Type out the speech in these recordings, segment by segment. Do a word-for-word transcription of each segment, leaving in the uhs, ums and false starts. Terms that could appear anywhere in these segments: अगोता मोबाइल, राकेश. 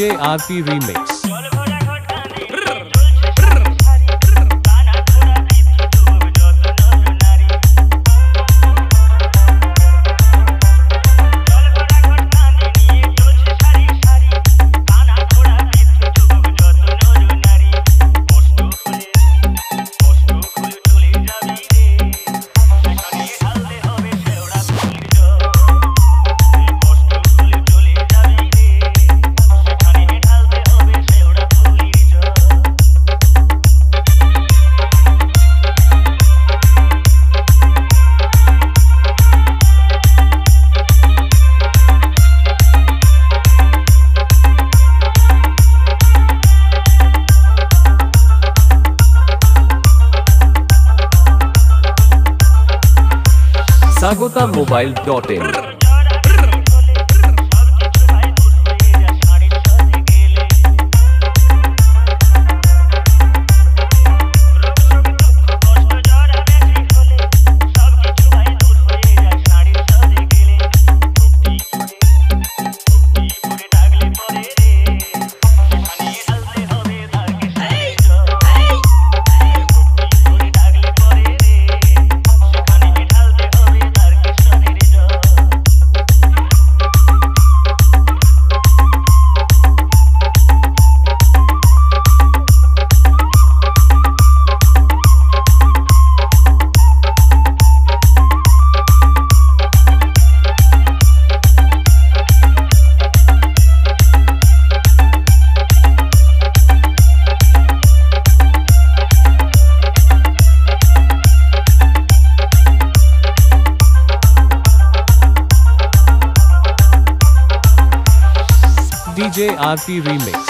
DJ RP remix. अगोता मोबाइल dot in. DJ RP remix.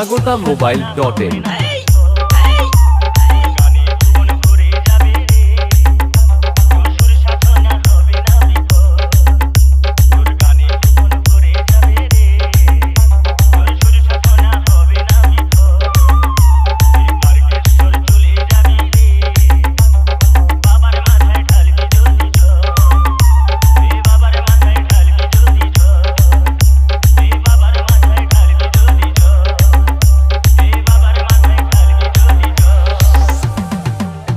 अगोता मोबाइल dot in.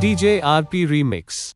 DJ RP remix.